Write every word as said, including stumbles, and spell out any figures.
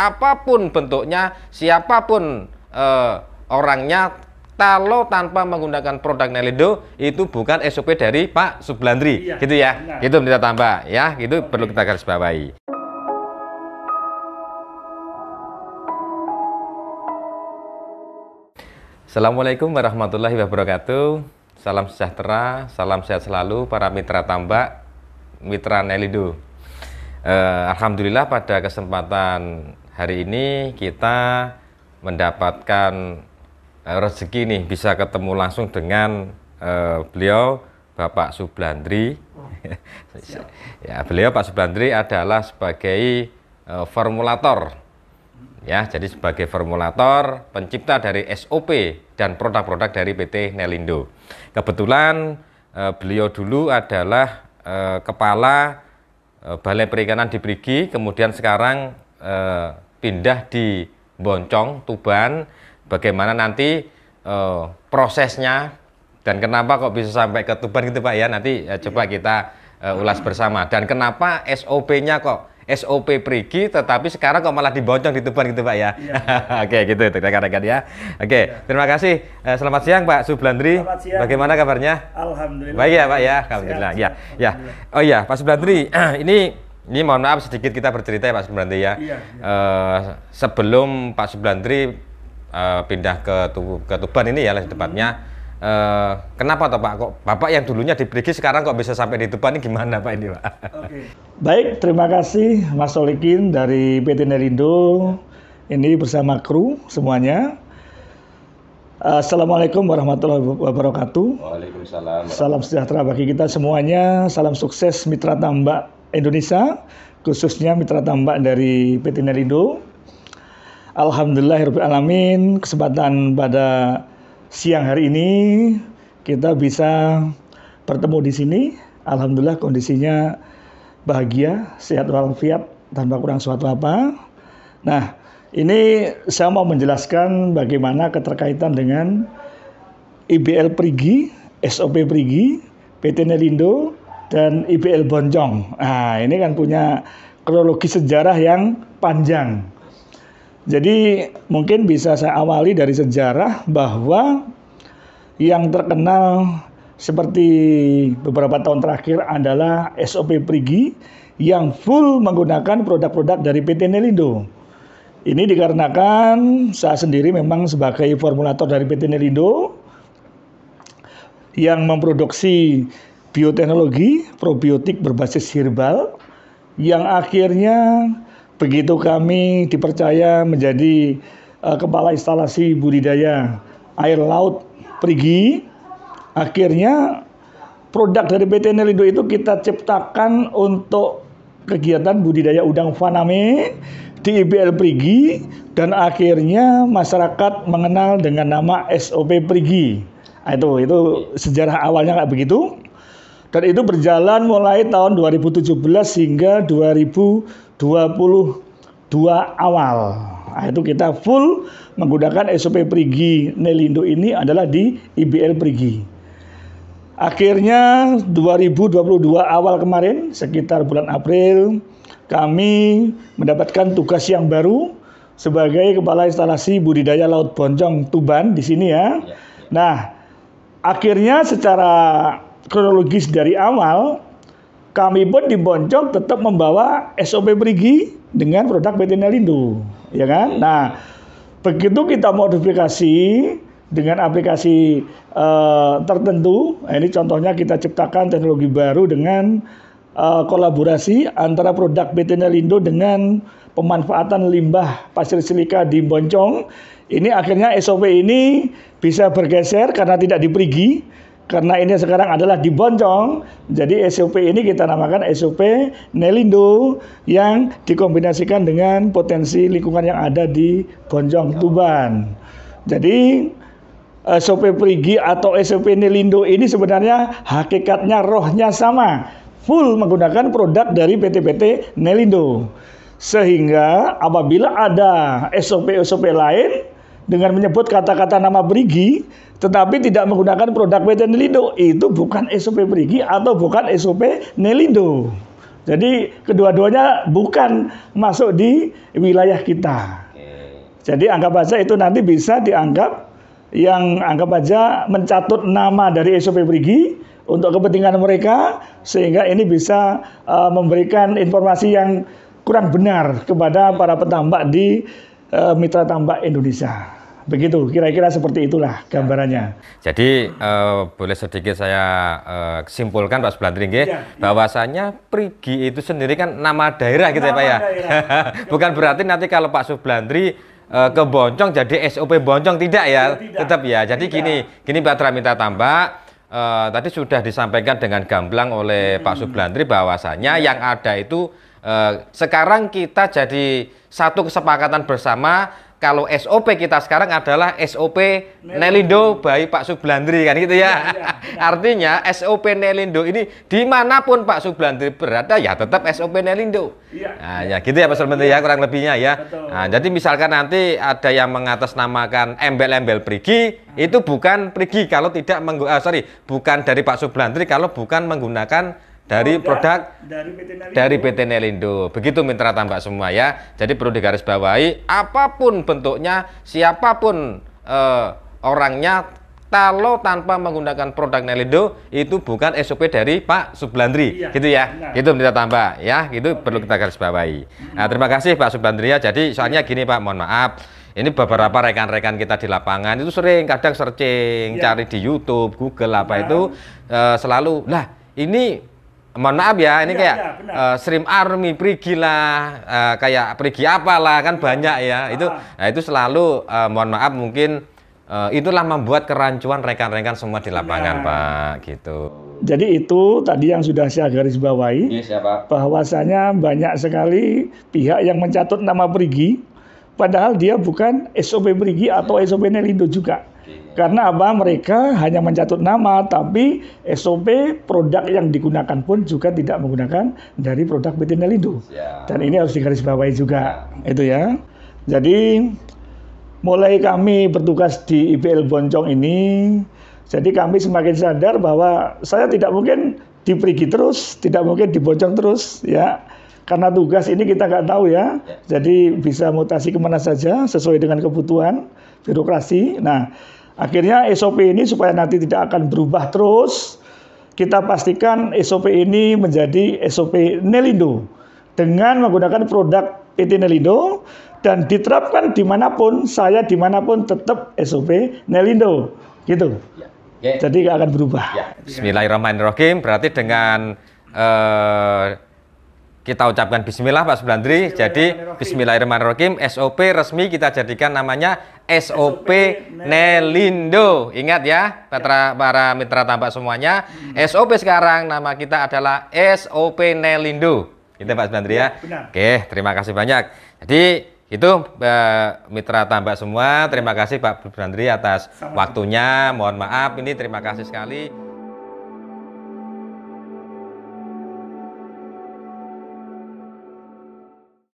apapun bentuknya, siapapun eh, orangnya, kalau tanpa menggunakan produk Nelindo itu bukan S O P dari Pak Sublandri, iya, gitu ya, benar. Itu kita tambah ya, itu okay. Perlu kita garis bawahi. Assalamualaikum warahmatullahi wabarakatuh. Salam sejahtera, salam sehat selalu para mitra tambak, mitra Nelindo. eh, Alhamdulillah pada kesempatan hari ini kita mendapatkan rezeki nih, bisa ketemu langsung dengan uh, beliau Bapak Sublandri. Oh, ya, beliau Pak Sublandri adalah sebagai uh, formulator, ya, jadi sebagai formulator pencipta dari S O P dan produk-produk dari P T Nelindo. Kebetulan uh, beliau dulu adalah uh, kepala uh, Balai Perikanan di Prigi, kemudian sekarang uh, pindah di Boncong, Tuban. Bagaimana nanti uh, prosesnya dan kenapa kok bisa sampai ke Tuban gitu Pak ya, nanti uh, coba kita uh, ulas bersama. Dan kenapa S O P-nya kok S O P Prigi tetapi sekarang kok malah dibocong di Tuban gitu Pak ya, ya. Oke gitu rekan-rekan ya. Oke ya. Terima kasih. Uh, selamat siang Pak Sublandri. Selamat siang. Bagaimana kabarnya? Alhamdulillah. Baik ya Pak ya. Alhamdulillah. Sehat, ya. Alhamdulillah. Ya. Oh iya Pak Sublandri, ini Ini mohon maaf sedikit kita bercerita ya Pak Sublandri ya. Ya, ya. Uh, sebelum Pak Sublandri Uh, pindah ke, tu ke Tuban ini ya lah tepatnya, uh, kenapa toh Pak kok Bapak yang dulunya di Prigi sekarang kok bisa sampai di Tuban, ini gimana Pak ini Pak? Okay. Baik, terima kasih Mas Solikin dari P T Nelindo ini bersama kru semuanya. uh, Assalamualaikum warahmatullahi wabarakatuh. Waalaikumsalam. Salam sejahtera bagi kita semuanya, salam sukses mitra tambak Indonesia, khususnya mitra tambak dari P T Nelindo. Alhamdulillahirabbil alamin, kesempatan pada siang hari ini kita bisa bertemu di sini. Alhamdulillah kondisinya bahagia, sehat walafiat tanpa kurang suatu apa. Nah, ini saya mau menjelaskan bagaimana keterkaitan dengan I B L Prigi, S O P Prigi, P T Nelindo dan I B L Boncong. Nah, ini kan punya kronologi sejarah yang panjang. Jadi mungkin bisa saya awali dari sejarah bahwa yang terkenal seperti beberapa tahun terakhir adalah S O P Prigi yang full menggunakan produk-produk dari P T Nelindo. Ini dikarenakan saya sendiri memang sebagai formulator dari P T Nelindo yang memproduksi bioteknologi, probiotik berbasis herbal yang akhirnya begitu kami dipercaya menjadi uh, Kepala Instalasi Budidaya Air Laut Prigi, akhirnya produk dari P T Nelindo itu kita ciptakan untuk kegiatan budidaya udang Vaname di I B L Prigi, dan akhirnya masyarakat mengenal dengan nama S O P Prigi. Nah, itu, itu sejarah awalnya kayak begitu. Dan itu berjalan mulai tahun dua ribu tujuh belas hingga dua ribu dua puluh dua awal. Nah, itu kita full menggunakan S O P Prigi Nelindo ini adalah di I B L Prigi. Akhirnya dua ribu dua puluh dua awal kemarin, sekitar bulan April, kami mendapatkan tugas yang baru sebagai Kepala Instalasi Budidaya Laut Boncong Tuban di sini ya. Nah, akhirnya secara kronologis dari awal, kami pun di Boncong tetap membawa S O P Prigi dengan produk P T Nelindo, ya kan? Nah, begitu kita modifikasi dengan aplikasi uh, tertentu, nah ini contohnya kita ciptakan teknologi baru dengan uh, kolaborasi antara produk P T Nelindo dengan pemanfaatan limbah pasir silika di Boncong. Ini akhirnya S O P ini bisa bergeser karena tidak di Prigi, karena ini sekarang adalah di Boncong, jadi S O P ini kita namakan S O P Nelindo yang dikombinasikan dengan potensi lingkungan yang ada di Boncong Tuban. Jadi S O P Prigi atau S O P Nelindo ini sebenarnya hakikatnya rohnya sama, full menggunakan produk dari P T P T Nelindo. Sehingga apabila ada S O P S O P lain dengan menyebut kata-kata nama Prigi tetapi tidak menggunakan produk P T Nelindo, itu bukan S O P Prigi atau bukan S O P Nelindo. Jadi kedua-duanya bukan masuk di wilayah kita. Okay. Jadi anggap aja itu nanti bisa dianggap yang anggap aja mencatut nama dari S O P Prigi untuk kepentingan mereka, sehingga ini bisa uh, memberikan informasi yang kurang benar kepada para petambak di uh, mitra tambak Indonesia. Begitu, kira-kira seperti itulah gambarannya. Jadi uh, boleh sedikit saya uh, simpulkan Pak Sublandri, ya, bahwasanya ya. Prigi itu sendiri kan nama daerah gitu, nama ya Pak ya. Bukan berarti nanti kalau Pak Sublandri uh, ke Boncong jadi S O P Boncong, tidak ya, tidak. Tetap ya. Jadi tidak. gini, gini Pak Mitra Tambak, uh, tadi sudah disampaikan dengan gamblang oleh hmm. Pak Sublandri bahwasanya ya. yang ada itu uh, sekarang kita jadi satu kesepakatan bersama. Kalau S O P kita sekarang adalah S O P Nelindo by Pak Sublandri, kan gitu ya. ya, ya. Artinya S O P Nelindo ini dimanapun Pak Sublandri berada ya tetap S O P Nelindo. Ya, nah, ya gitu ya Pak Sublandri ya, ya kurang lebihnya ya. Nah, jadi misalkan nanti ada yang mengatasnamakan embel-embel Prigi, hmm. itu bukan Prigi kalau tidak menggu ah, sorry bukan dari Pak Sublandri kalau bukan menggunakan dari produk dari P T Nelindo. Begitu mitra tambak semua ya. Jadi perlu digarisbawahi, apapun bentuknya, siapapun eh, orangnya, kalau tanpa menggunakan produk Nelindo itu bukan S O P dari Pak Sublandri, iya, gitu ya. Benar. Itu mitra tambak ya, itu okay. perlu kita garisbawahi. Nah, terima kasih Pak Sublandri ya. Jadi soalnya gini Pak, mohon maaf. Ini beberapa rekan-rekan kita di lapangan itu sering kadang searching, iya. cari di YouTube, Google apa nah. itu eh, selalu lah ini. Mohon maaf ya, ini ya, kayak ya, uh, Stream Army Prigi lah, uh, kayak Prigi apalah kan ya, banyak ya. Itu, nah itu selalu uh, mohon maaf mungkin uh, itulah membuat kerancuan rekan-rekan semua di lapangan ya. Pak, gitu. Jadi itu tadi yang sudah saya garis bawahi, yes, ya, Pak. Bahwasanya banyak sekali pihak yang mencatut nama Prigi, padahal dia bukan S O P Prigi atau S O P Nelindo juga. Karena apa? Mereka hanya mencatut nama, tapi S O P produk yang digunakan pun juga tidak menggunakan dari produk P T Nelindo. Ya. Dan ini harus digarisbawahi juga, ya. Itu ya. Jadi mulai kami bertugas di I B L Boncong ini, jadi kami semakin sadar bahwa saya tidak mungkin di Prigi terus, tidak mungkin di Boncong terus, ya. Karena tugas ini kita nggak tahu ya, ya. Jadi bisa mutasi kemana saja sesuai dengan kebutuhan birokrasi. Nah. Akhirnya S O P ini supaya nanti tidak akan berubah terus, kita pastikan S O P ini menjadi S O P Nelindo dengan menggunakan produk P T Nelindo dan diterapkan dimanapun, saya dimanapun tetap S O P Nelindo, gitu. Ya. Ya. Jadi nggak akan berubah. Ya. Bismillahirrahmanirrahim, berarti dengan uh, kita ucapkan bismillah Pak Sublandri. Jadi bismillahirrahmanirrahim, S O P resmi kita jadikan namanya S O P, S O P Nelindo. Ingat ya para, para mitra tambak semuanya, hmm. S O P sekarang nama kita adalah S O P Nelindo. Itu Pak Sublandri ya. Benar. Oke, terima kasih banyak. Jadi itu eh, mitra tambak semua, terima kasih Pak Sublandri atas Sama. waktunya. Mohon maaf ini, terima kasih sekali.